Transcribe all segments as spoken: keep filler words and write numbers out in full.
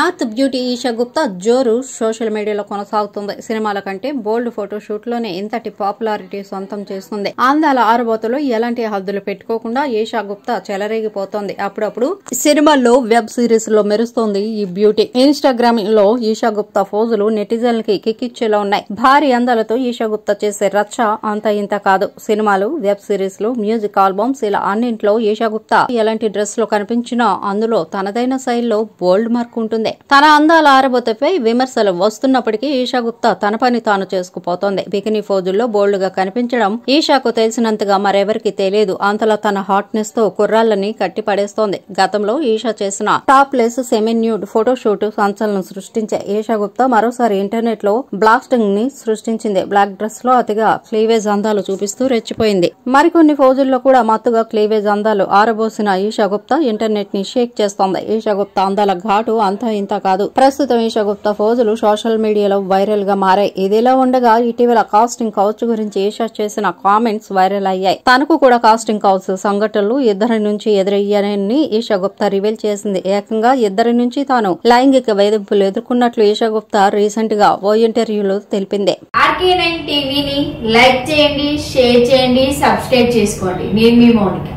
North beauty Isha Gupta జోరు social మీడియాలో కొనసాగుతుంది. సినిమాల కంటే బోల్డ్ ఫోటోషూట్లోనే ఇంతటి పాపులారిటీ సొంతం చేస్తుంది. అందాల ఆరబోతలో ఎలాంటి హద్దులు పెట్టుకోకుండా ఈషా గుప్తా చెలరేగిపోతోంది. అప్పుడప్పుడు సినిమాల్లో వెబ్ సిరీస్ లో మెరుస్తోంది ఈ బ్యూటీ. ఇన్స్టాగ్రామ్ లో ఈషా గుప్తా ఫోజులు నెటిజన్లకి కిక్కిచ్చేలా ఉన్నాయి. భారీ అందాలతో ఈషా గుప్తా చేసే రచ్చ అంత ఇంత కాదు. సినిమాలు, వెబ్ సిరీస్ లు, మ్యూజిక్ ఆల్బమ్స్ ఇలా అన్నింట్లో ఈషా గుప్తా ఎలాంటి డ్రెస్ లో కనిపించినా అందులో తనదైన శైలిలో బోల్డ్ మార్క్ ఉంటుంది. తన అందాల ఆరబోతపై విమర్శలు వస్తున్నప్పటికీ ఈషా గుప్తా తన పని తాను చేసుకుపోతోంది. బికినీ ఫోజుల్లో బోల్డ్ గా కనిపించడం ఈషాకు తెలిసినంతగా మరెవరికి తెలియదు. అంతలా తన హాట్నెస్ తో కుర్రాళ్ళని కట్టి పడేస్తోంది. గతంలో ఈషా చేసిన topless semi nude photoshoot సంచలనం సృష్టించే ఈషా గుప్తా మరోసారి ఇంటర్నెట్ లో బ్లాస్టింగ్ ని సృష్టించింది. బ్లాక్ డ్రెస్ లో అతిగా క్లీవేజ్ అందాలు చూపిస్తూ రెచ్చిపోయింది. మరికొన్ని ఫోజుల్లో కూడా మత్తుగా క్లీవేజ్ అందాలు ఆరబోసిన ఈషా గుప్తా ఇంటర్నెట్ ని షేక్ చేస్తోంది. ఈషా గుప్తా అందాల ఘాటు అంత ఇంత కాదు. ప్రస్తుతం ఈషా గుప్తా ఫోజులు సోషల్ మీడియాలో వైరల్ గా మారాయి. ఇదిలా ఉండగా ఇటీవల కాస్టింగ్ కౌచ్ గురించి ఈషా చేసిన కామెంట్స్ వైరల్ అయ్యాయి. తనకు కూడా కాస్టింగ్ కౌచ్ సంఘటనలు ఇద్దరి నుంచి ఎదురయ్యాయని ఈషా గుప్తా రివీల్ చేసింది. ఏకంగా ఇద్దరి నుంచి తాను లైంగిక వేధింపులు ఎదుర్కొన్నట్లు ఈషా గుప్తా రీసెంట్ గా ఓ ఇంటర్వ్యూలో తెలిపింది. ఆర్కే నైన్ టీవీని లైక్ చేయండి, షేర్ చేయండి, సబ్స్క్రైబ్ చేసుకోండి. నేను మీ మౌనిక.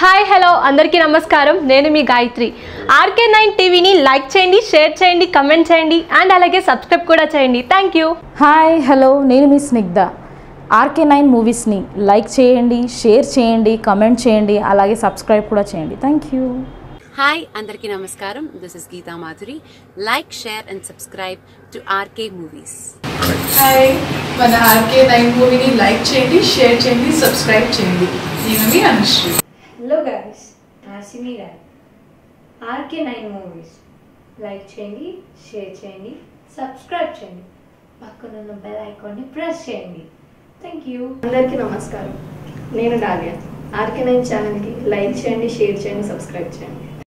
హాయ్, హలో, అందరికీ నమస్కారం. నేను మీ గాయత్రి. ఆర్కే నైన్ టీవీని లైక్ చేయండి, షేర్ చేయండి, కమెంట్ చేయండి అండ్ అలాగే సబ్స్క్రైబ్ కూడా చేయండి. Thank you. హాయ్, హలో, నేను మీ స్నిగ్ధ. ఆర్కే నైన్ మూవీస్ని లైక్ చేయండి, షేర్ చేయండి, కమెంట్ చేయండి, అలాగే సబ్స్క్రైబ్ కూడా చేయండి. Thank you. హాయ్, అందరికీ నమస్కారం. This is Geetha Madhuri. Like, share and subscribe to RK movies. Hi, మన ఆర్కే నైన్ మూవీని లైక్ చేయండి, షేర్ చేయండి, సబ్స్క్రైబ్ చేయండి. నేను మీ Anushka. Hello guys, Hasini Roy. RK nine movies like చేయండి, షేర్ చేయండి, సబ్స్క్రైబ్ చేయండి. పక్కనున్న బెల్ ఐకాన్ని ప్రెస్ చేయండి. Thank you. అందరికీ నమస్కారం. నేను డాలియా. ఆర్కే నైన్ ఛానల్కి లైక్ చేయండి, షేర్ చేయండి, సబ్స్క్రైబ్ చేయండి.